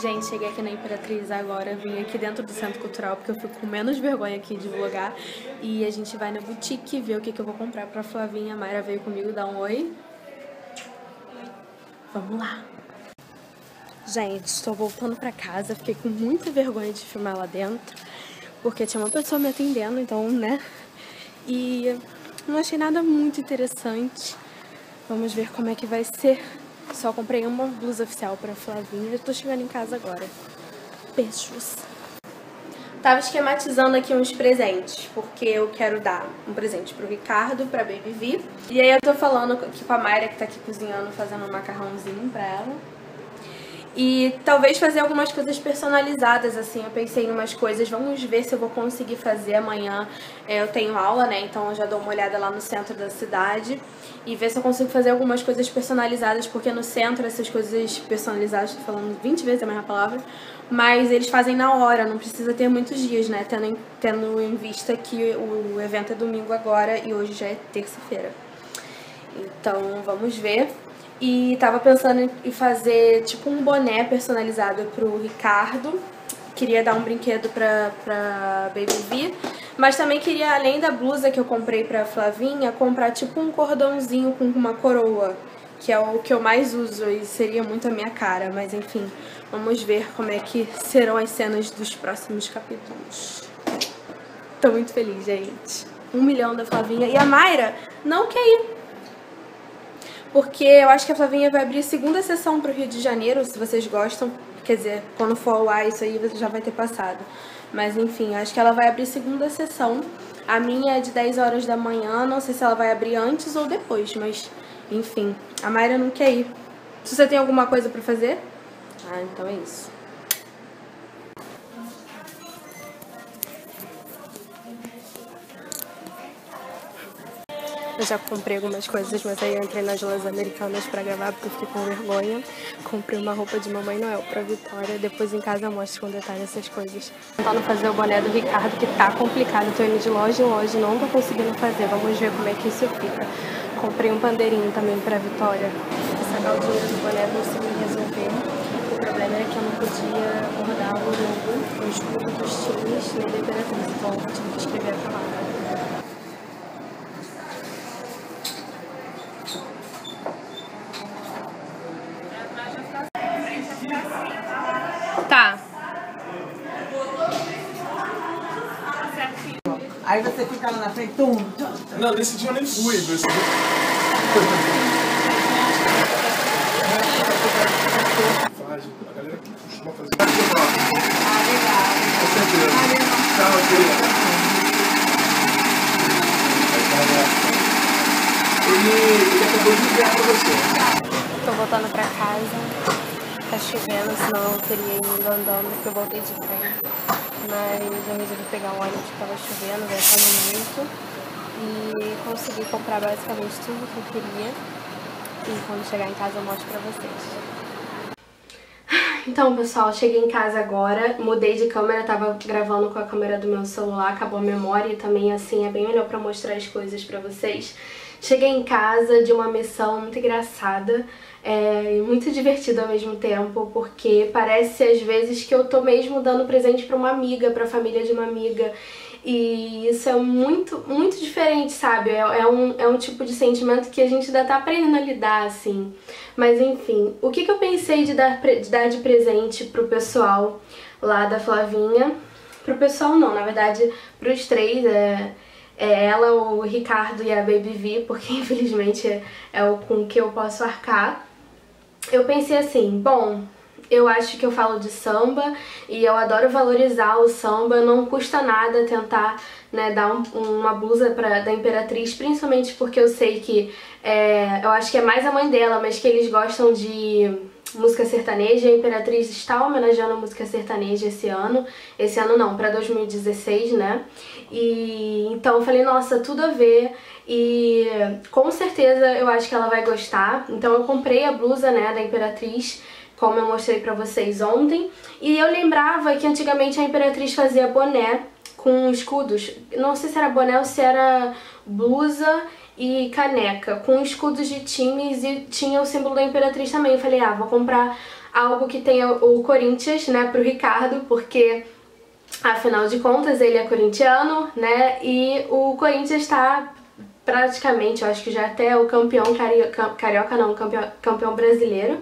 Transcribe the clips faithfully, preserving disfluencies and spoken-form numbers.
Gente, cheguei aqui na Imperatriz agora, vim aqui dentro do Centro Cultural, porque eu fico com menos vergonha aqui de vlogar. E a gente vai na boutique ver o que, que eu vou comprar pra Flavinha. A Mayra veio comigo dar um oi. Vamos lá. Gente, estou voltando pra casa, fiquei com muita vergonha de filmar lá dentro, porque tinha uma pessoa me atendendo, então, né? E não achei nada muito interessante. Vamos ver como é que vai ser. Só comprei uma blusa oficial pra Flavinha. Eu tô chegando em casa agora. Beijos. Tava esquematizando aqui uns presentes, porque eu quero dar um presente pro Ricardo, pra Baby V. E aí eu tô falando aqui com a Mayra, que tá aqui cozinhando, fazendo um macarrãozinho pra ela. E talvez fazer algumas coisas personalizadas, assim. Eu pensei em umas coisas, vamos ver se eu vou conseguir fazer amanhã. Eu tenho aula, né, então eu já dou uma olhada lá no centro da cidade e ver se eu consigo fazer algumas coisas personalizadas, porque no centro essas coisas personalizadas, tô falando vinte vezes a mesma palavra, mas eles fazem na hora, não precisa ter muitos dias, né, tendo em, tendo em vista que o evento é domingo agora e hoje já é terça-feira. Então vamos ver. E tava pensando em fazer tipo um boné personalizado pro Ricardo. Queria dar um brinquedo pra, pra Baby V. Mas também queria, além da blusa que eu comprei pra Flavinha, comprar tipo um cordãozinho com uma coroa, que é o que eu mais uso e seria muito a minha cara. Mas enfim, vamos ver como é que serão as cenas dos próximos capítulos. Tô muito feliz, gente. Um milhão da Flavinha. E a Mayra não quer ir, porque eu acho que a Flavinha vai abrir segunda sessão pro Rio de Janeiro, se vocês gostam. Quer dizer, quando for ao ar, isso aí você já vai ter passado. Mas enfim, acho que ela vai abrir segunda sessão. A minha é de dez horas da manhã, não sei se ela vai abrir antes ou depois, mas enfim, a Mayra não quer ir. Se você tem alguma coisa pra fazer? Ah, então é isso. Eu já comprei algumas coisas, mas aí eu entrei nas lojas americanas pra gravar porque fiquei com vergonha. Comprei uma roupa de Mamãe Noel pra Vitória. Depois em casa eu mostro com detalhe essas coisas. Tentando fazer o boné do Ricardo, que tá complicado. Tô indo de loja em loja, não tô conseguindo fazer. Vamos ver como é que isso fica. Comprei um bandeirinho também pra Vitória. Sacar o dinheiro do boné, não consegui resolver. O problema era que eu não podia bordar o logo, o escudo dos times, nem da Imperatriz. Então eu tive que escrever a palavra. Aí você fica lá na frente, tum, tum, tum. Não, nesse dia eu nem fui, nesse dia. A galera que costuma fazer. Ah, legal. Tchau, querida. Ele acabou de ligar pra você. Tô voltando pra casa. Tá chovendo, senão eu teria ido andando, porque eu voltei de trem. Mas eu resolvi pegar um ônibus que estava chovendo, gastando muito, e consegui comprar basicamente tudo que eu queria. E quando chegar em casa eu mostro pra vocês. Então, pessoal, cheguei em casa agora, mudei de câmera, tava gravando com a câmera do meu celular, acabou a memória e também assim é bem melhor pra mostrar as coisas pra vocês. Cheguei em casa de uma missão muito engraçada e é, muito divertida ao mesmo tempo, porque parece às vezes que eu tô mesmo dando presente pra uma amiga, pra família de uma amiga. E isso é muito, muito diferente, sabe? É, é, um, é um tipo de sentimento que a gente ainda tá aprendendo a lidar, assim. Mas enfim, o que, que eu pensei de dar, de dar de presente pro pessoal lá da Flavinha? Pro pessoal não, na verdade pros três, é... É ela, o Ricardo e a Baby V, porque infelizmente é, é o com que eu posso arcar. Eu pensei assim, bom, eu acho que eu falo de samba e eu adoro valorizar o samba, não custa nada tentar, né, dar um, uma blusa pra, da Imperatriz, principalmente porque eu sei que, é, eu acho que é mais a mãe dela, mas que eles gostam de música sertaneja. A Imperatriz está homenageando a música sertaneja esse ano. Esse ano não, para dois mil e dezesseis, né? E então eu falei, nossa, tudo a ver. E com certeza eu acho que ela vai gostar. Então eu comprei a blusa, né, da Imperatriz, como eu mostrei pra vocês ontem. E eu lembrava que antigamente a Imperatriz fazia boné com escudos. Não sei se era boné ou se era blusa e caneca, com escudos de times, e tinha o símbolo da Imperatriz também. Eu falei, ah, vou comprar algo que tenha o Corinthians, né, pro Ricardo, porque afinal de contas ele é corintiano, né, e o Corinthians tá praticamente, eu acho que já até o campeão carioca, carioca não, campeão, campeão brasileiro.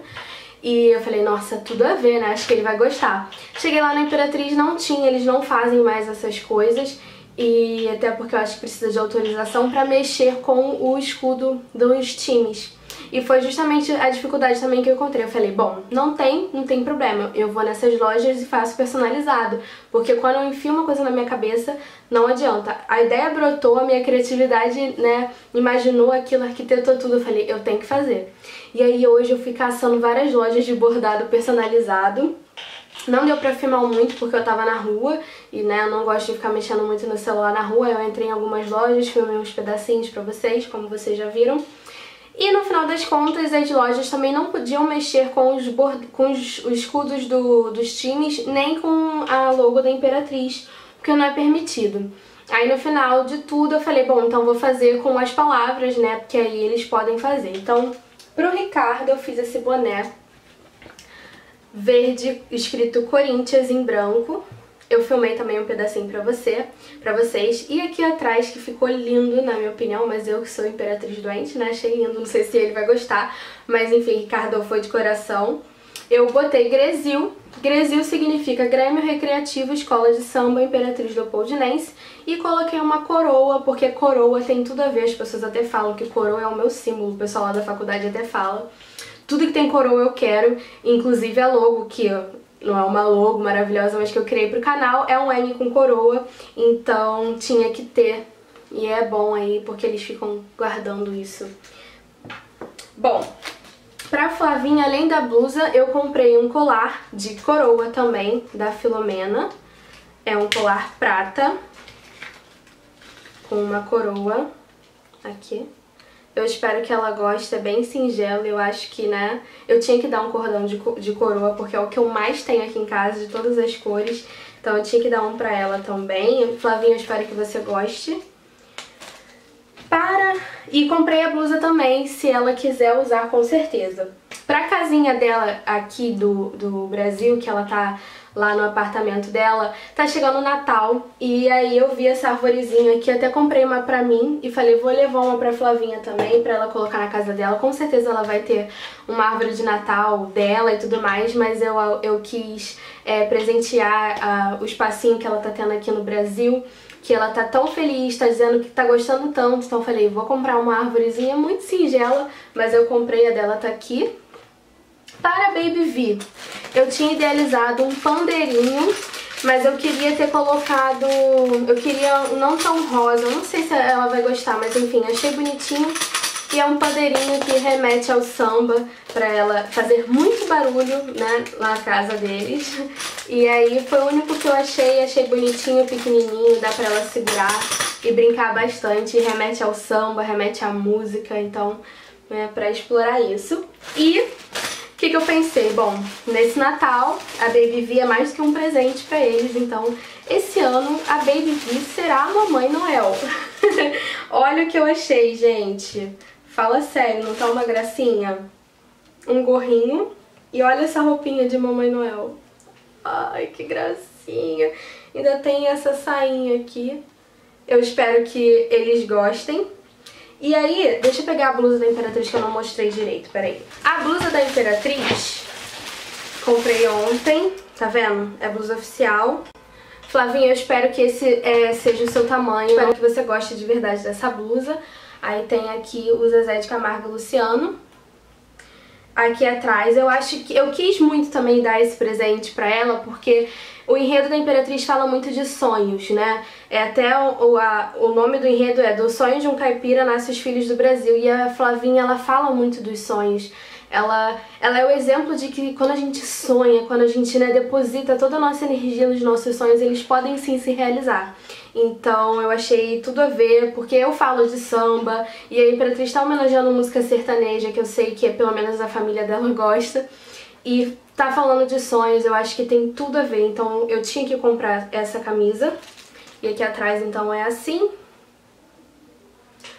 E eu falei, nossa, tudo a ver, né? Acho que ele vai gostar. Cheguei lá na Imperatriz, não tinha, eles não fazem mais essas coisas. E até porque eu acho que precisa de autorização pra mexer com o escudo dos times. E foi justamente a dificuldade também que eu encontrei. Eu falei, bom, não tem, não tem problema. Eu vou nessas lojas e faço personalizado. Porque quando eu enfio uma coisa na minha cabeça, não adianta. A ideia brotou, a minha criatividade, né, imaginou aquilo, arquitetou tudo. Eu falei, eu tenho que fazer. E aí hoje eu fui caçando várias lojas de bordado personalizado. Não deu pra filmar muito porque eu tava na rua e, né, eu não gosto de ficar mexendo muito no celular na rua. Eu entrei em algumas lojas, filmei uns pedacinhos pra vocês, como vocês já viram. E no final das contas, as lojas também não podiam mexer com os, bord... com os escudos do... dos times, nem com a logo da Imperatriz, porque não é permitido. Aí no final de tudo eu falei, bom, então vou fazer com as palavras, né, porque aí eles podem fazer. Então, pro Ricardo eu fiz esse boné verde escrito Corinthians em branco. Eu filmei também um pedacinho pra, você, pra vocês. E aqui atrás, que ficou lindo, na minha opinião, mas eu que sou imperatriz doente, né? Achei lindo, não sei se ele vai gostar. Mas enfim, Ricardo foi de coração. Eu botei GRESIL. GRESIL significa Grêmio Recreativo Escola de Samba Imperatriz do Leopoldinense. E coloquei uma coroa, porque coroa tem tudo a ver. As pessoas até falam que coroa é o meu símbolo. O pessoal lá da faculdade até fala. Tudo que tem coroa eu quero, inclusive a logo que... não é uma logo maravilhosa, mas que eu criei pro canal, é um M com coroa, então tinha que ter. E é bom aí, porque eles ficam guardando isso. Bom, pra Flavinha, além da blusa, eu comprei um colar de coroa também, da Filomena. É um colar prata, com uma coroa aqui. Eu espero que ela goste, é bem singelo, eu acho que, né, eu tinha que dar um cordão de, de coroa, porque é o que eu mais tenho aqui em casa, de todas as cores, então eu tinha que dar um pra ela também. Flavinha, eu espero que você goste. Para... E comprei a blusa também, se ela quiser usar, com certeza. Pra casinha dela aqui do, do Brasil, que ela tá lá no apartamento dela, tá chegando o Natal, e aí eu vi essa arvorezinha aqui, até comprei uma pra mim e falei, vou levar uma pra Flavinha também, pra ela colocar na casa dela. Com certeza ela vai ter uma árvore de Natal dela e tudo mais, mas eu, eu quis é, presentear uh, o espacinho que ela tá tendo aqui no Brasil, que ela tá tão feliz, tá dizendo que tá gostando tanto, então eu falei, vou comprar uma arvorezinha muito singela, mas eu comprei, a dela tá aqui. Para Baby V, eu tinha idealizado um pandeirinho, mas eu queria ter colocado... eu queria não tão rosa, eu não sei se ela vai gostar, mas enfim, achei bonitinho. E é um pandeirinho que remete ao samba, pra ela fazer muito barulho, né, na casa deles. E aí foi o único que eu achei, achei bonitinho, pequenininho, dá pra ela segurar e brincar bastante. Remete ao samba, remete à música, então é pra explorar isso. E... o que, que eu pensei? Bom, nesse Natal a Baby V é mais que um presente pra eles, então esse ano a Baby V será a Mamãe Noel. Olha o que eu achei, gente. Fala sério, não tá uma gracinha? Um gorrinho e olha essa roupinha de Mamãe Noel. Ai, que gracinha. Ainda tem essa sainha aqui. Eu espero que eles gostem. E aí, deixa eu pegar a blusa da Imperatriz que eu não mostrei direito, peraí. A blusa da Imperatriz, comprei ontem, tá vendo? É blusa oficial. Flavinha, eu espero que esse é, seja o seu tamanho, espero que você goste de verdade dessa blusa. Aí tem aqui o Zezé de Camargo Luciano. Aqui atrás, eu acho que... eu quis muito também dar esse presente pra ela, porque... o enredo da Imperatriz fala muito de sonhos, né? É até o, o, a, o nome do enredo é Do Sonho de um Caipira Nasce os Filhos do Brasil. E a Flavinha, ela fala muito dos sonhos. Ela, ela é o exemplo de que quando a gente sonha, quando a gente, né, deposita toda a nossa energia nos nossos sonhos, eles podem sim se realizar. Então eu achei tudo a ver, porque eu falo de samba e a Imperatriz tá homenageando música sertaneja, que eu sei que é, pelo menos a família dela gosta. E tá falando de sonhos, eu acho que tem tudo a ver, então eu tinha que comprar essa camisa. E aqui atrás, então, é assim.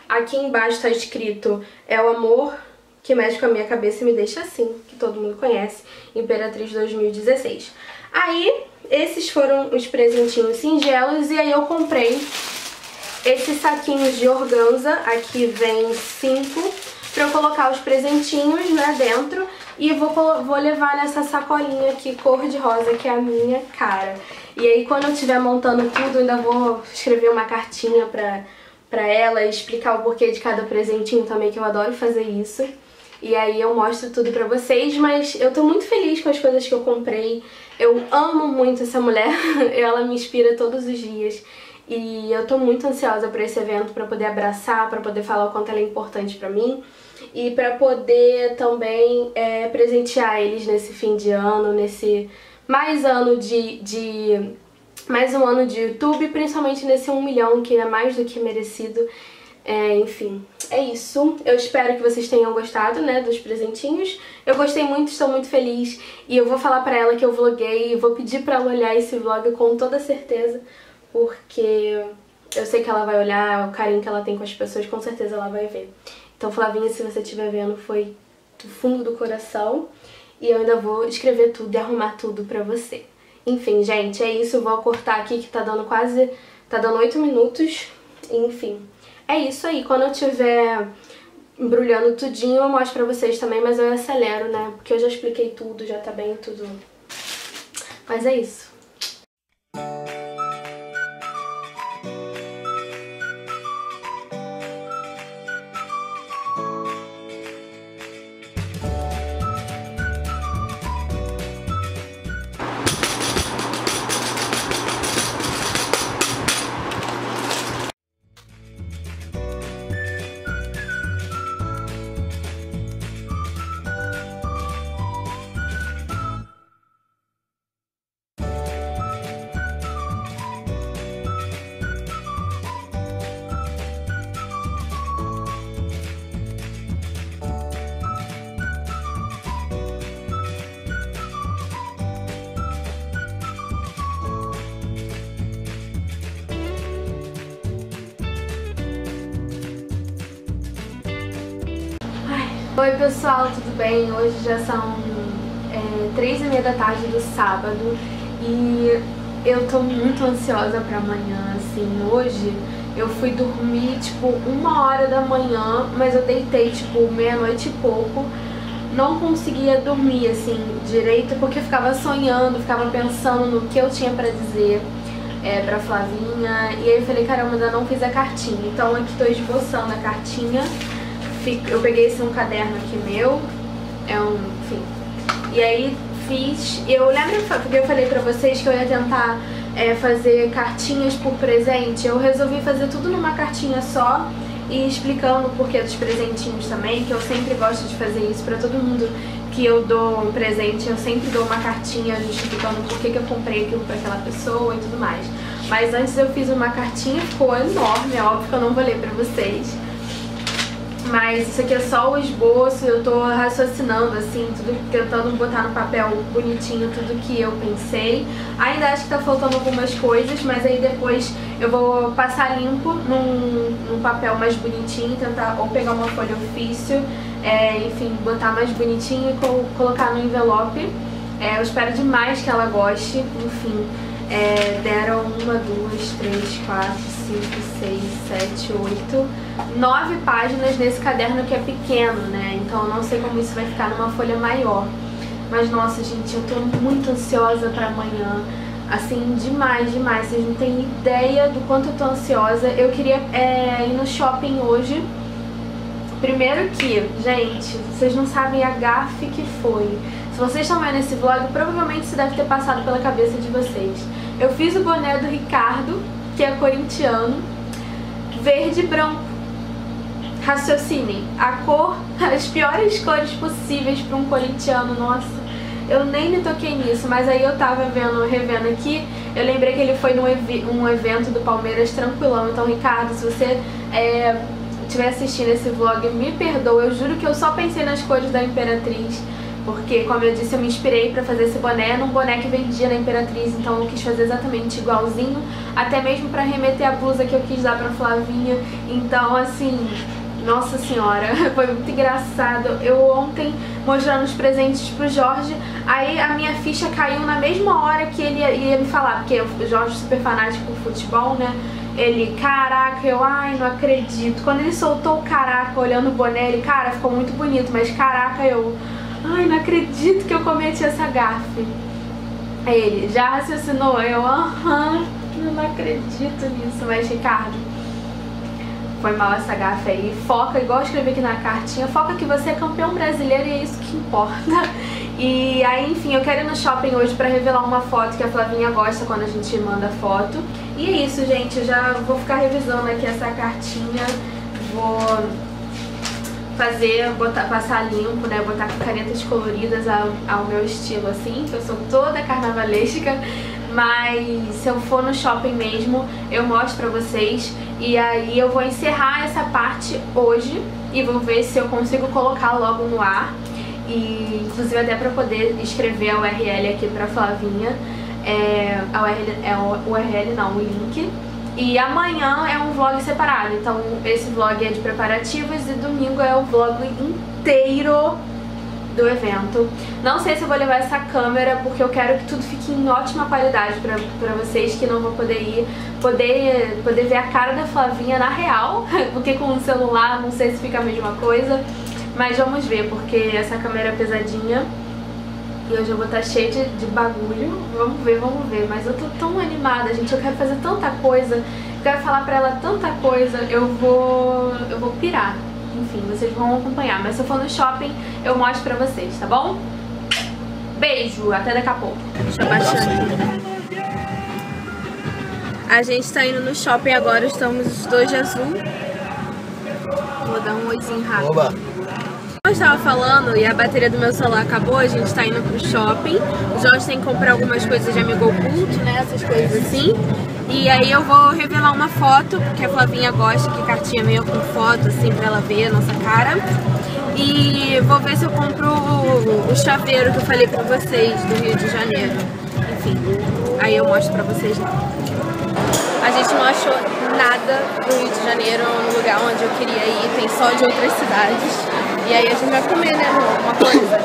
Aqui embaixo tá escrito, é o amor que mexe com a minha cabeça e me deixa assim, que todo mundo conhece, Imperatriz dois mil e dezesseis. Aí, esses foram os presentinhos singelos, e aí eu comprei esses saquinhos de organza, aqui vem cinco, pra eu colocar os presentinhos, né, dentro, e vou, vou levar nessa sacolinha aqui, cor de rosa, que é a minha cara. E aí, quando eu estiver montando tudo, ainda vou escrever uma cartinha pra, pra ela, explicar o porquê de cada presentinho também, que eu adoro fazer isso. E aí eu mostro tudo pra vocês, mas eu tô muito feliz com as coisas que eu comprei. Eu amo muito essa mulher, ela me inspira todos os dias. E eu tô muito ansiosa pra esse evento, pra poder abraçar, pra poder falar o quanto ela é importante pra mim. E pra poder também é, presentear eles nesse fim de ano, nesse mais ano de... de mais um ano de YouTube, principalmente nesse um milhão, que é mais do que merecido. É, enfim, é isso. Eu espero que vocês tenham gostado, né, dos presentinhos. Eu gostei muito, estou muito feliz. E eu vou falar pra ela que eu vloguei, vou pedir pra ela olhar esse vlog com toda certeza, porque eu sei que ela vai olhar, o carinho que ela tem com as pessoas, com certeza ela vai ver. Então, Flavinha, se você estiver vendo, foi do fundo do coração. E eu ainda vou escrever tudo e arrumar tudo pra você. Enfim, gente, é isso. Eu vou cortar aqui que tá dando quase... tá dando oito minutos. Enfim... é isso aí, quando eu tiver embrulhando tudinho eu mostro pra vocês também, mas eu acelero, né? Porque eu já expliquei tudo, já tá bem tudo. Mas é isso. Oi pessoal, tudo bem? Hoje já são é, três e meia da tarde do sábado e eu tô muito ansiosa pra amanhã, assim. Hoje eu fui dormir tipo uma hora da manhã, mas eu deitei tipo meia-noite e pouco. Não conseguia dormir assim direito porque eu ficava sonhando, ficava pensando no que eu tinha pra dizer é, pra Flavinha. E aí eu falei, caramba, ainda não fiz a cartinha, então aqui tô esboçando a cartinha. Eu peguei esse um caderno aqui meu, é um, enfim, e aí fiz, eu lembro porque eu falei pra vocês que eu ia tentar é, fazer cartinhas por presente, eu resolvi fazer tudo numa cartinha só e explicando o porquê dos presentinhos também, que eu sempre gosto de fazer isso pra todo mundo que eu dou um presente, eu sempre dou uma cartinha justificando por que que eu comprei aquilo pra aquela pessoa e tudo mais, mas antes eu fiz uma cartinha, ficou enorme, é óbvio que eu não vou ler pra vocês. Mas isso aqui é só o esboço, eu tô raciocinando, assim, tudo, tentando botar no papel bonitinho tudo que eu pensei. Ainda acho que tá faltando algumas coisas, mas aí depois eu vou passar limpo num, num papel mais bonitinho, tentar ou pegar uma folha ofício, é, enfim, botar mais bonitinho e co colocar no envelope. É, eu espero demais que ela goste, enfim. É, deram uma, duas, três, quatro, cinco, seis, sete, oito, nove páginas nesse caderno que é pequeno, né? Então eu não sei como isso vai ficar numa folha maior. Mas nossa, gente, eu tô muito ansiosa pra amanhã. Assim, demais, demais. Vocês não têm ideia do quanto eu tô ansiosa. Eu queria é, ir no shopping hoje. Primeiro que, gente, vocês não sabem a gafe que foi. Se vocês estão vendo esse vlog, provavelmente isso deve ter passado pela cabeça de vocês. Eu fiz o boné do Ricardo, que é corintiano, verde e branco. Raciocinem, a cor, as piores cores possíveis para um corintiano, nossa. Eu nem me toquei nisso, mas aí eu tava vendo, revendo aqui, eu lembrei que ele foi num ev um evento do Palmeiras tranquilão. Então, Ricardo, se você... é... estiver assistindo esse vlog, me perdoa, eu juro que eu só pensei nas cores da Imperatriz, porque, como eu disse, eu me inspirei pra fazer esse boné num boné que vendia na Imperatriz, então eu quis fazer exatamente igualzinho, até mesmo pra remeter a blusa que eu quis dar pra Flavinha, então, assim, Nossa senhora, foi muito engraçado. Eu ontem mostrando os presentes pro Jorge, aí a minha ficha caiu na mesma hora que ele ia, ia me falar, porque o Jorge é super fanático por futebol, né? Ele, caraca, eu, ai, não acredito. Quando ele soltou o caraca olhando o boné, ele, cara, ficou muito bonito, mas caraca, eu, ai, não acredito que eu cometi essa gafe. Aí ele, já raciocinou? Eu, aham, eu não acredito nisso, mas Ricardo, foi mal essa gafe aí. Foca, igual eu escrevi aqui na cartinha, foca que você é campeão brasileiro e é isso que importa. E aí, enfim, eu quero ir no shopping hoje pra revelar uma foto que a Flavinha gosta quando a gente manda foto. E é isso, gente, eu já vou ficar revisando aqui essa cartinha, vou fazer, botar, passar limpo, né, botar com canetas coloridas ao, ao meu estilo, assim, que eu sou toda carnavalesca, mas se eu for no shopping mesmo, eu mostro pra vocês, e aí eu vou encerrar essa parte hoje, e vou ver se eu consigo colocar logo no ar, e inclusive até pra poder escrever a U R L aqui pra Flavinha, É, a U R L, é o U R L não, o link. E amanhã é um vlog separado, então esse vlog é de preparativos e domingo é o vlog inteiro do evento. Não sei se eu vou levar essa câmera, porque eu quero que tudo fique em ótima qualidade pra, pra vocês que não vão poder ir poder, poder ver a cara da Flavinha na real, porque com o celular não sei se fica a mesma coisa, mas vamos ver, porque essa câmera é pesadinha. E hoje eu vou estar cheia de, de bagulho, vamos ver, vamos ver, mas eu tô tão animada, gente, eu quero fazer tanta coisa, eu quero falar pra ela tanta coisa, eu vou, eu vou pirar, enfim, vocês vão acompanhar, mas se eu for no shopping, eu mostro pra vocês, tá bom? Beijo, até daqui a pouco. Tá baixando. A gente tá indo no shopping agora, estamos os dois de azul. Vou dar um oizinho rápido. Oba. Eu estava falando e a bateria do meu celular acabou, a gente tá indo pro shopping. O Jorge tem que comprar algumas coisas de amigo oculto, né, essas coisas assim. E aí eu vou revelar uma foto, porque a Flavinha gosta que cartinha meio com foto, assim, pra ela ver a nossa cara. E vou ver se eu compro o, o chaveiro que eu falei pra vocês, do Rio de Janeiro. Enfim, aí eu mostro pra vocês lá. A gente não achou nada do Rio de Janeiro, no lugar onde eu queria ir, tem só de outras cidades. E aí a gente vai comer, né, uma coisa.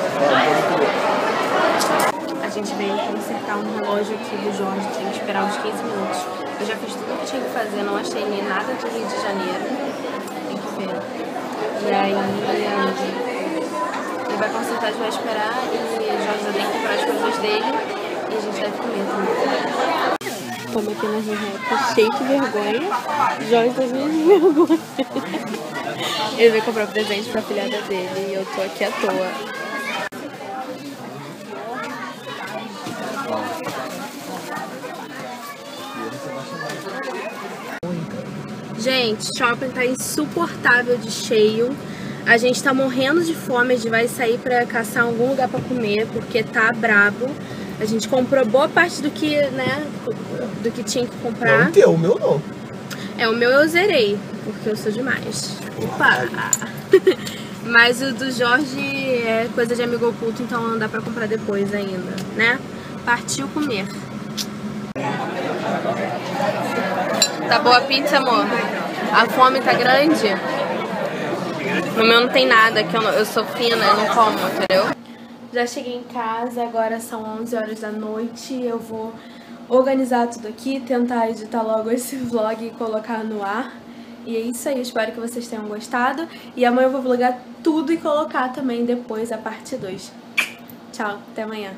A gente veio consertar um relógio aqui do Jorge, tem que esperar uns quinze minutos. Eu já fiz tudo o que tinha que fazer, não achei nem nada do Rio de Janeiro. Tem que ver. E aí ele vai consertar, a gente vai esperar e o Jorge já tem que comprar as coisas dele e a gente deve comer também. Estamos aqui na Jorge, cheio de vergonha. Jorge tá cheio de vergonha. Ele veio comprar presente pra filhada dele e eu tô aqui à toa. Gente, shopping tá insuportável de cheio. A gente tá morrendo de fome, a gente vai sair pra caçar algum lugar pra comer, porque tá brabo. A gente comprou boa parte do que, né, do que tinha que comprar. Não teu, o meu não. É, o meu eu zerei, porque eu sou demais. Opa! Mas o do Jorge é coisa de amigo oculto, então não dá pra comprar depois ainda, né? Partiu comer. Tá boa a pizza, amor? A fome tá grande? No meu não tem nada, que eu, não, eu sou fina, eu não como, entendeu? Já cheguei em casa, agora são onze horas da noite, eu vou organizar tudo aqui, tentar editar logo esse vlog e colocar no ar. E é isso aí, eu espero que vocês tenham gostado. E amanhã eu vou vlogar tudo e colocar também depois a parte dois. Tchau, até amanhã.